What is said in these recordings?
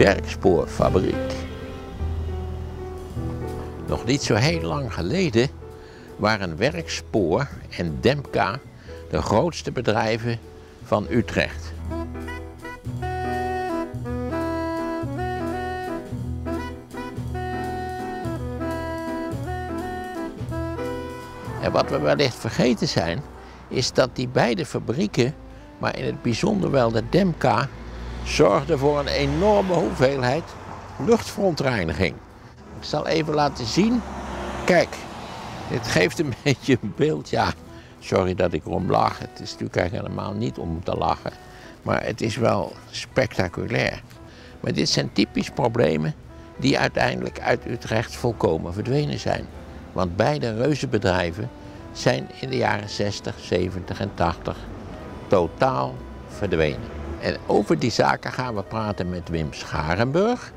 Werkspoorfabriek. Nog niet zo heel lang geleden waren Werkspoor en Demka de grootste bedrijven van Utrecht. En wat we wellicht vergeten zijn, is dat die beide fabrieken, maar in het bijzonder wel de Demka, zorgden voor een enorme hoeveelheid luchtverontreiniging. Ik zal even laten zien. Kijk, dit geeft een beetje een beeld. Ja, sorry dat ik erom lach. Het is natuurlijk helemaal niet om te lachen. Maar het is wel spectaculair. Maar dit zijn typisch problemen die uiteindelijk uit Utrecht volkomen verdwenen zijn. Want beide reuzenbedrijven zijn in de jaren 60, 70 en 80 totaal verdwenen. En over die zaken gaan we praten met Wim Scharenburg.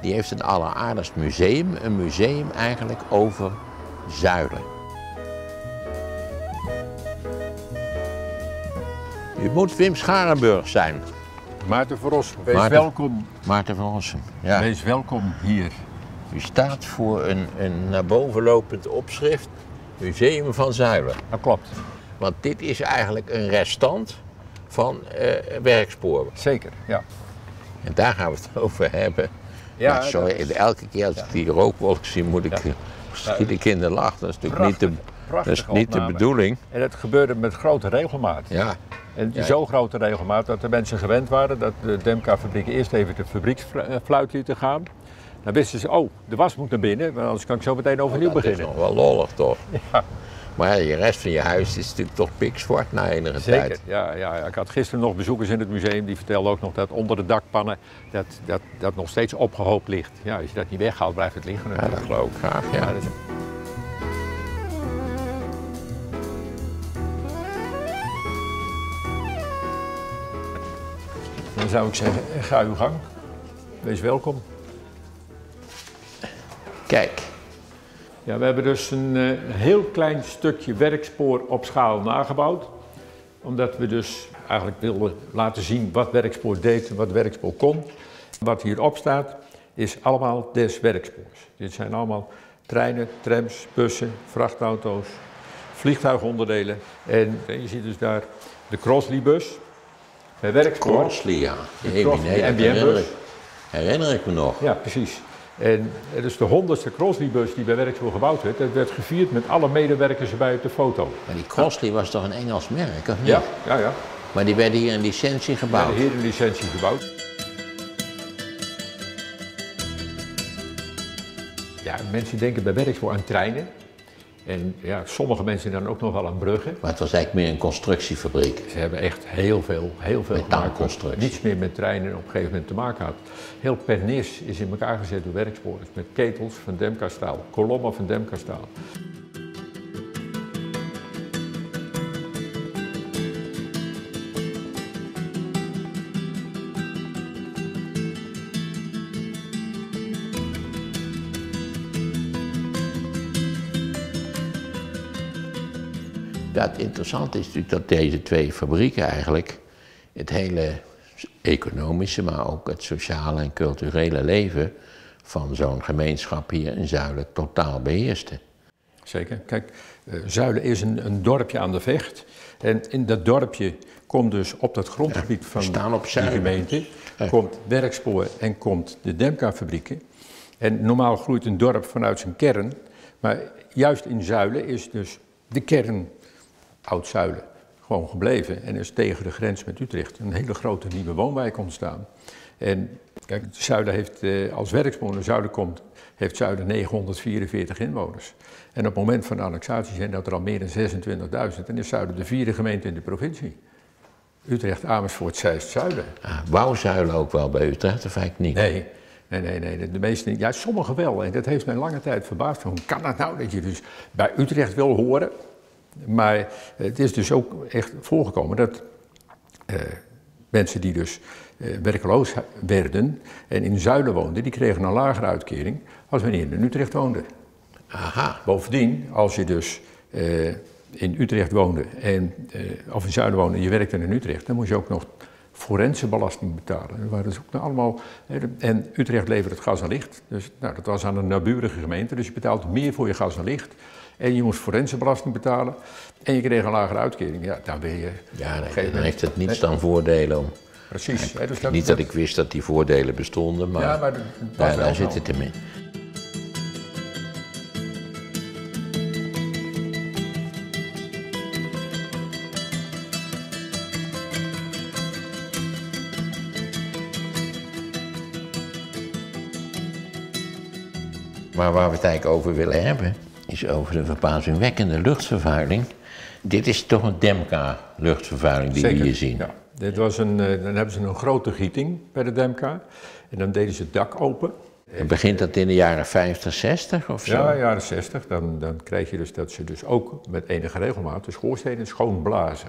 Die heeft een alleraardigst museum, een museum eigenlijk over zuilen. U moet Wim Scharenburg zijn. Maarten van Rossem, welkom. Maarten van Rossem, ja. Wees welkom hier. U staat voor een naar boven lopend opschrift, Museum van Zuilen. Dat klopt. Want dit is eigenlijk een restant van Werkspoor. Zeker, ja. En daar gaan we het over hebben. Ja, maar sorry, elke keer als ik die rookwolk zie, moet ik schiet ik in de lach. Dat is natuurlijk niet de bedoeling. En dat gebeurde met grote regelmaat. Ja. En zo grote regelmaat dat de mensen gewend waren dat de Demka-fabriek eerst even de fabrieksfluit lieten gaan. Dan wisten ze, oh, de was moet naar binnen, want anders kan ik zo meteen overnieuw beginnen. Dat is nog wel lollig, toch? Ja. Maar de rest van je huis is natuurlijk toch pikzwart na enige tijd. Zeker, ja. Ik had gisteren nog bezoekers in het museum, die vertelden ook nog dat onder de dakpannen dat nog steeds opgehoopt ligt. Ja, als je dat niet weghaalt, blijft het liggen. Ja, dat geloof ik graag, ja. Ja, dan zou ik zeggen, ga uw gang. Wees welkom. Kijk. Ja, we hebben dus een heel klein stukje Werkspoor op schaal nagebouwd. Omdat we dus eigenlijk wilden laten zien wat Werkspoor deed en wat Werkspoor kon. Wat hierop staat is allemaal des Werkspoors. Dit zijn allemaal treinen, trams, bussen, vrachtauto's, vliegtuigonderdelen. En je ziet dus daar de Crossley-bus. Bij Werkspoor. Crossley, ja. De MBM-bus. Herinner ik me nog. Ja, precies. En het is de 100ste Crossley-bus die bij Werkspoor gebouwd werd. Dat werd gevierd met alle medewerkers erbij op de foto. Maar die Crossley was toch een Engels merk, of niet? Ja. Maar die werden hier in licentie gebouwd? Die werden hier in licentie gebouwd. Ja, mensen denken bij Werkspoor aan treinen. En ja, sommige mensen dan ook nog wel aan bruggen. Maar het was eigenlijk meer een constructiefabriek. Ze hebben echt heel veel metaalconstructie. Niets meer met treinen op een gegeven moment te maken had. Heel Pernis is in elkaar gezet door Werkspoor. Dus met ketels van Demka-staal, kolommen van Demka-staal. Het interessante is natuurlijk dat deze twee fabrieken eigenlijk het hele economische, maar ook het sociale en culturele leven van zo'n gemeenschap hier in Zuilen totaal beheersten. Zeker. Kijk, Zuilen is een dorpje aan de Vecht. En in dat dorpje komt dus op dat grondgebied van de gemeente, komt Werkspoor en komt de Demka-fabrieken. En normaal groeit een dorp vanuit zijn kern, maar juist in Zuilen is dus de kern Oud-Zuilen gewoon gebleven en is tegen de grens met Utrecht een hele grote nieuwe woonwijk ontstaan. En kijk, Zuilen heeft, als Werkspoor naar Zuilen komt, heeft Zuilen 944 inwoners. En op het moment van de annexatie zijn dat er al meer dan 26.000 en is Zuilen de vierde gemeente in de provincie. Utrecht, Amersfoort, Seist, Zuilen. Ah, wou Zuilen ook wel bij Utrecht of eigenlijk niet? Nee. De meeste, ja, sommigen wel. En dat heeft mij lange tijd verbaasd. Hoe kan dat nou dat je dus bij Utrecht wil horen? Maar het is dus ook echt voorgekomen dat mensen die dus werkloos werden en in Zuilen woonden, die kregen een lagere uitkering als wanneer in Utrecht woonden. Aha. Bovendien, als je dus in Utrecht woonde en, of in Zuilen woonde en je werkte in Utrecht, dan moest je ook nog forense belasting betalen. Dat waren dus ook allemaal, en Utrecht levert het gas en licht, dus nou, dat was aan een naburige gemeente, dus je betaalt meer voor je gas en licht. En je moest forense belasting betalen en je kreeg een lagere uitkering. Ja, dan ben je... Ja, nee, dan heeft het niets dan voordelen om... Precies. Ja, dus dat, niet dat ik wist dat die voordelen bestonden, maar, ja, maar dat, ja, daar zit het in. Maar waar we het eigenlijk over willen hebben, is over de verbazingwekkende luchtvervuiling. Dit is toch een Demka-luchtvervuiling die we hier zien. Ja. Dit was een, dan hebben ze een grote gieting bij de Demka en dan deden ze het dak open. En begint dat in de jaren 50, 60 of zo? Ja, jaren 60. Dan krijg je dus dat ze dus ook met enige regelmaat de schoorstenen schoonblazen.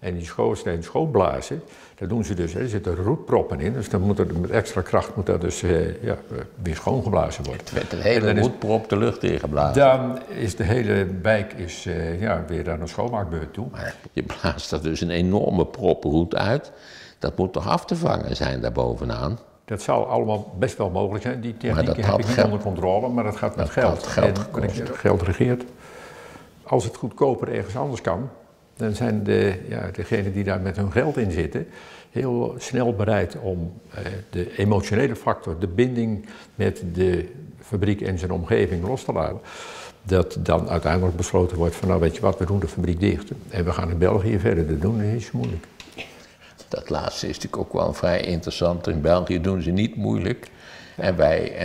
En die schoorstenen schoonblazen, dat doen ze dus, er zitten roetproppen in, dus dan moet er met extra kracht moet dat dus ja, weer schoongeblazen worden. Het werd een hele roetprop de lucht ingeblazen. Dan is de hele wijk is, ja, weer aan een schoonmaakbeurt toe. Maar je blaast er dus een enorme proppenroet uit, dat moet toch af te vangen zijn daarbovenaan? Dat zou allemaal best wel mogelijk zijn, die techniek heb ik niet onder controle, maar dat gaat met geld. Dat geld gekost. En geld regeert. Als het goedkoper ergens anders kan, dan zijn de, ja, degenen die daar met hun geld in zitten heel snel bereid om de emotionele factor, de binding met de fabriek en zijn omgeving los te laten. Dat dan uiteindelijk besloten wordt van nou weet je wat, we doen de fabriek dicht en we gaan in België verder. Dat doen is moeilijk. Dat laatste is natuurlijk ook wel vrij interessant. In België doen ze niet moeilijk en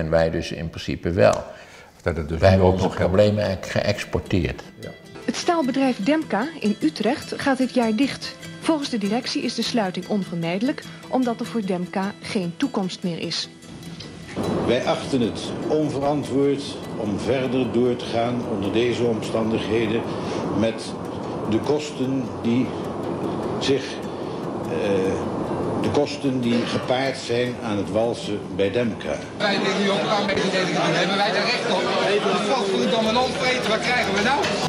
wij dus in principe wel. Dat het dus wij hebben onze problemen geëxporteerd. Ja. Het staalbedrijf Demka in Utrecht gaat dit jaar dicht. Volgens de directie is de sluiting onvermijdelijk, omdat er voor Demka geen toekomst meer is. Wij achten het onverantwoord om verder door te gaan onder deze omstandigheden met de kosten die gepaard zijn aan het walsen bij Demka. Wij denken nu ook aan mededeling aan, hebben wij daar recht op? Het vastgoed om een onvreten, wat krijgen we nou?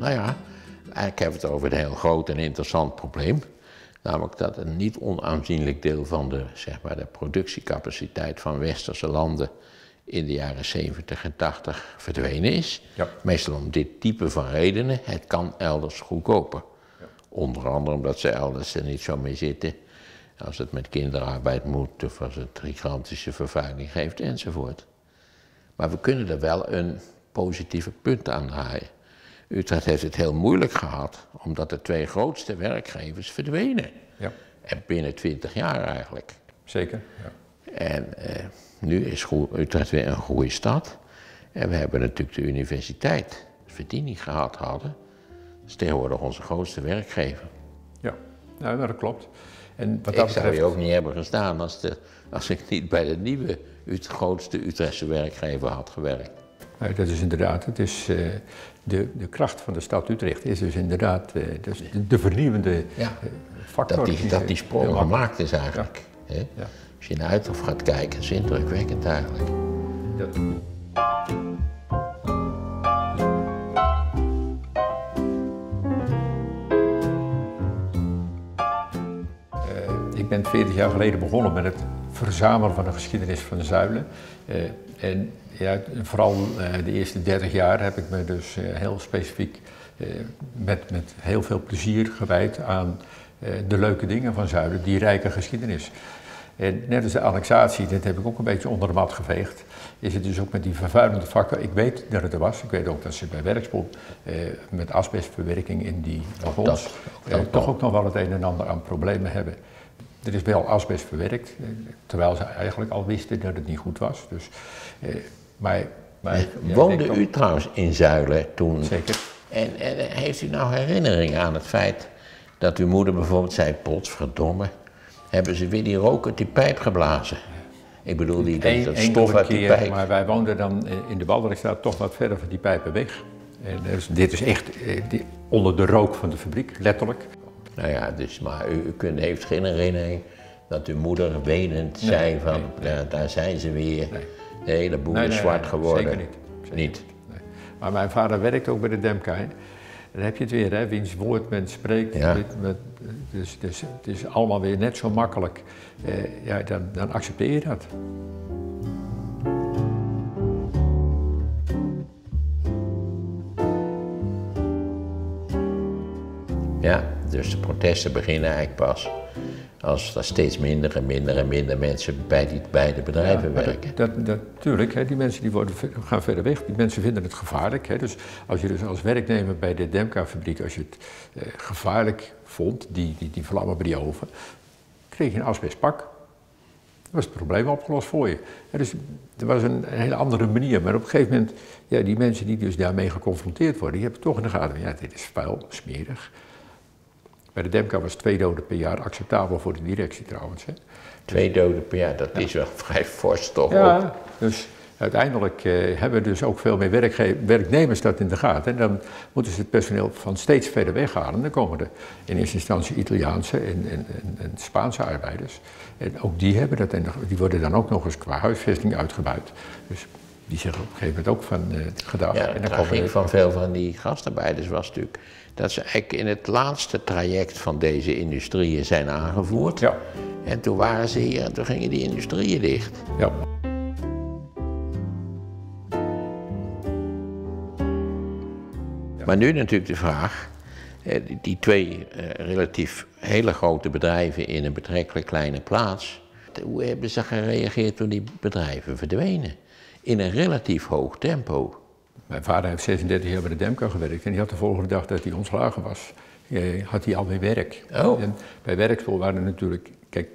Nou ja, eigenlijk hebben we het over een heel groot en interessant probleem. Namelijk dat een niet onaanzienlijk deel van de, zeg maar, de productiecapaciteit van westerse landen in de jaren 70 en 80 verdwenen is. Ja. Meestal om dit type van redenen. Het kan elders goedkoper. Ja. Onder andere omdat ze elders er niet zo mee zitten. Als het met kinderarbeid moet of als het gigantische vervuiling geeft enzovoort. Maar we kunnen er wel een positieve punt aan draaien. Utrecht heeft het heel moeilijk gehad, omdat de twee grootste werkgevers verdwenen. Ja. En binnen 20 jaar eigenlijk. Zeker, ja. En nu is Utrecht weer een goede stad. En we hebben natuurlijk de universiteit, verdiening gehad hadden. Dat is tegenwoordig onze grootste werkgever. Ja, nou, dat klopt. En wat dat betreft... zou je ook niet hebben gestaan als ik niet bij de nieuwe grootste Utrechtse werkgever had gewerkt. Nou, dat is inderdaad, het is, de kracht van de stad Utrecht is dus inderdaad dus de vernieuwende factor. Dat die sprong gemaakt is eigenlijk. Ja. Hè? Ja. Als je naar Uithof gaat kijken, is indrukwekkend eigenlijk. Ja. Ik ben 40 jaar geleden begonnen met het verzamelen van de geschiedenis van de Zuilen. En ja, vooral de eerste 30 jaar heb ik me dus heel specifiek met heel veel plezier gewijd aan de leuke dingen van Zuilen, die rijke geschiedenis. En net als de annexatie, dat heb ik ook een beetje onder de mat geveegd, is het dus ook met die vervuilende factor. Ik weet dat het er was, ik weet ook dat ze bij Werkspoor met asbestverwerking in die wagons toch ook nog wel het een en ander aan problemen hebben. Er is wel asbest verwerkt, terwijl ze eigenlijk al wisten dat het niet goed was. Dus, woonde u ook... trouwens in Zuilen toen? Zeker. En heeft u nou herinnering aan het feit dat uw moeder bijvoorbeeld zei, potverdomme, hebben ze weer die rook uit die pijp geblazen? Ik bedoel, dat stof uit die pijp. Maar wij woonden dan in de Balderichstraat toch wat verder van die pijpen weg. En dus, dit is echt onder de rook van de fabriek, letterlijk. Nou ja, dus, maar u heeft geen herinnering dat uw moeder wenend zei van, daar zijn ze weer, de hele boel is zwart geworden. Zeker niet. Maar mijn vader werkt ook bij de Demka. Hè? Dan heb je het weer, hè? Wiens woord men spreekt. Ja. Dus het is allemaal weer net zo makkelijk. Ja, dan accepteer je dat. Ja, dus de protesten beginnen eigenlijk pas als er steeds minder en minder en minder mensen bij die beide bedrijven werken. Natuurlijk, die mensen die gaan verder weg, die mensen vinden het gevaarlijk. Hè. Dus als je als werknemer bij de Demka-fabriek, als je het gevaarlijk vond, die vlammen bij die oven, kreeg je een asbestpak. Dan was het probleem opgelost voor je. Hè, dus er was een hele andere manier, maar op een gegeven moment, ja, die mensen die dus daarmee geconfronteerd worden, die hebben toch in de gaten, ja, dit is vuil, smerig. Bij de Demka was 2 doden per jaar acceptabel voor de directie trouwens. Hè. 2 doden per jaar, dat is wel vrij fors toch? Ja, dus uiteindelijk hebben dus ook veel meer werknemers dat in de gaten. En dan moeten ze het personeel van steeds verder weghalen. Dan komen er in eerste instantie Italiaanse en Spaanse arbeiders. En ook die hebben dat en die worden dan ook nog eens qua huisvesting uitgebuit. Dus die zeggen op een gegeven moment ook van gedaan. Ja, en dan tragiek van veel van die gastarbeiders was natuurlijk dat ze eigenlijk in het laatste traject van deze industrieën zijn aangevoerd. Ja. En toen waren ze hier en toen gingen die industrieën dicht. Ja. Maar nu natuurlijk de vraag, die 2 relatief hele grote bedrijven in een betrekkelijk kleine plaats, hoe hebben ze gereageerd toen die bedrijven verdwenen? In een relatief hoog tempo. Mijn vader heeft 36 jaar bij de Demka gewerkt en die had de volgende dag dat hij ontslagen was, had hij alweer werk. Oh. En bij Werkspoor waren er natuurlijk, kijk,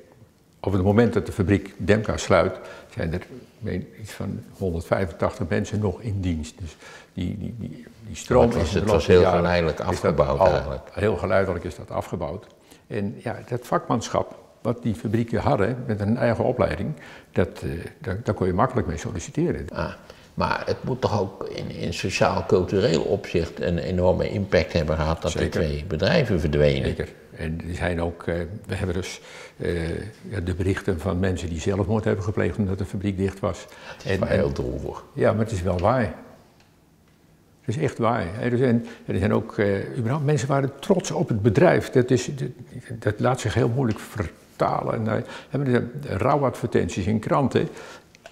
op het moment dat de fabriek Demka sluit, zijn er iets van 185 mensen nog in dienst. Dus die stroom is het was heel geleidelijk afgebouwd eigenlijk. Heel geleidelijk is dat afgebouwd. En ja, dat vakmanschap wat die fabrieken hadden met een eigen opleiding, daar kon je makkelijk mee solliciteren. Ah, maar het moet toch ook in sociaal-cultureel opzicht een enorme impact hebben gehad dat die 2 bedrijven verdwenen. Zeker. En die zijn ook, we hebben dus de berichten van mensen die zelfmoord hebben gepleegd omdat de fabriek dicht was. Het is wel heel droevig. Ja, maar het is wel waar. Dat is echt waar. Er zijn ook, überhaupt mensen waren trots op het bedrijf. Dat laat zich heel moeilijk vertalen. En, hebben er rouwadvertenties in kranten.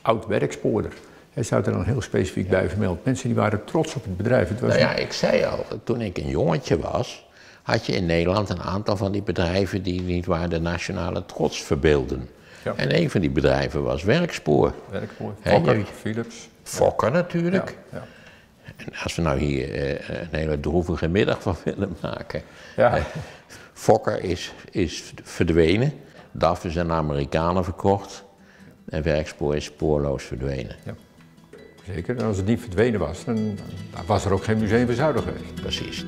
Oud-Werkspoorder. Hij staat er dan heel specifiek bij vermeld. Mensen die waren trots op het bedrijf. Het was nou ja, ik zei al, toen ik een jongetje was, had je in Nederland een aantal van die bedrijven die niet waar de nationale trots verbeelden. Ja. En een van die bedrijven was Werkspoor. Werkspoor, Fokker, Philips. Fokker natuurlijk. Ja, ja. En als we nou hier een hele droevige middag van willen maken. Ja. Fokker is verdwenen, DAF is aan Amerikanen verkocht en Werkspoor is spoorloos verdwenen. Ja. Zeker, en als het niet verdwenen was, dan was er ook geen museum van Zuilen geweest. Precies.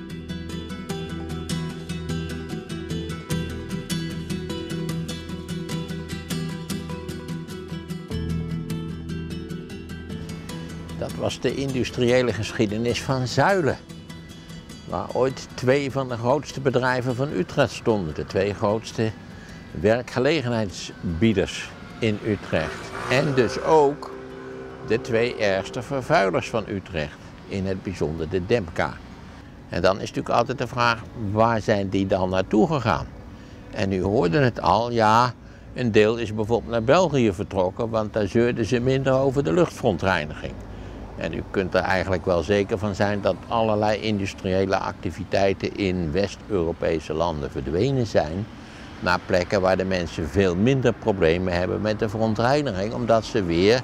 Dat was de industriële geschiedenis van Zuilen, waar ooit 2 van de grootste bedrijven van Utrecht stonden. De 2 grootste werkgelegenheidsbieders in Utrecht. En dus ook de 2 ergste vervuilers van Utrecht, in het bijzonder de Demka. En dan is natuurlijk altijd de vraag, waar zijn die dan naartoe gegaan? En u hoorde het al, ja, een deel is bijvoorbeeld naar België vertrokken, want daar zeurden ze minder over de luchtverontreiniging. En u kunt er eigenlijk wel zeker van zijn dat allerlei industriële activiteiten in West-Europese landen verdwenen zijn naar plekken waar de mensen veel minder problemen hebben met de verontreiniging, omdat ze weer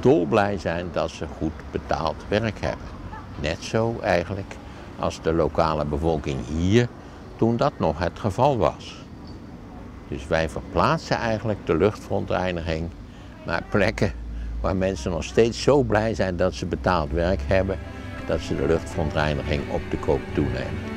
dolblij zijn dat ze goed betaald werk hebben. Net zo eigenlijk als de lokale bevolking hier toen dat nog het geval was. Dus wij verplaatsen eigenlijk de luchtverontreiniging naar plekken waar mensen nog steeds zo blij zijn dat ze betaald werk hebben, dat ze de luchtverontreiniging op de koop toenemen.